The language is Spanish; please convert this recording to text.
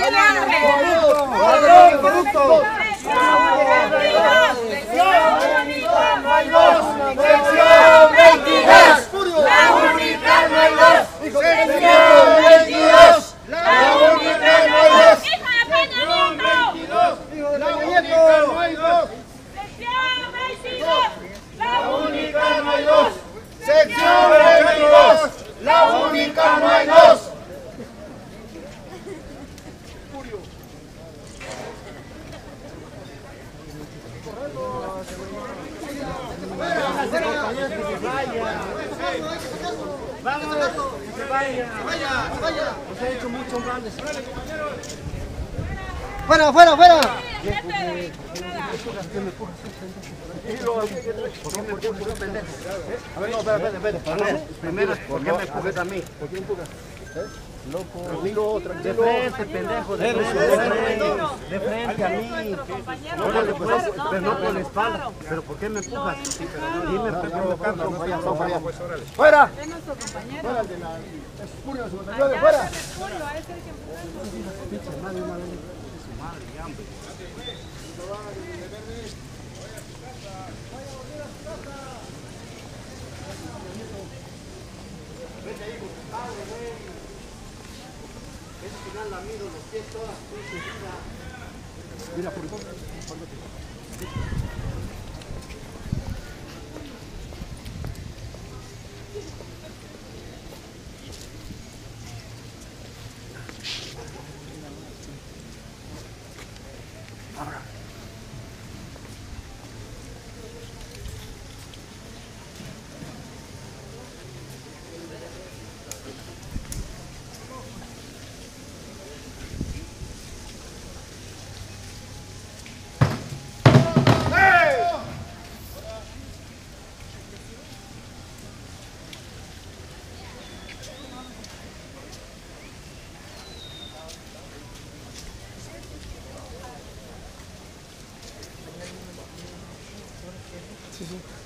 tiene hambre. ¡Ladrón, corrupto! ¡Sección 22! ¡La única no hay dos! ¡Sección 22! ¡La única no hay dos! ¡Hijo de Peña Nieto! ¡La única no hay dos! ¡Sección 22! ¡La única no hay dos! ¡Sección 22! ¡La única no hay dos! ¡Vamos! ¡Que se vaya! ¡Se vaya! Nos ha hecho muchos grandes. ¡Fuera, fuera, fuera! ¿Por qué me empujas, pendejo? A ver, no, espera. Primero, ¿por qué me empujas a mí? ¿Por qué me empujas? Loco, tranquilo, tranquilo. De frente, pendejo, de frente a mí. Pero no con la espalda. ¿Pero por qué me empujas? Dime, no, ¡fuera! Es nuestro compañero. ¡Fuera! Es Furio, su compañero de fuera. Es Furio, es el que empuja. Su madre, hambre. Vete ahí, güey. Ese final la mido los pies todas. Mira, por favor. Thank you.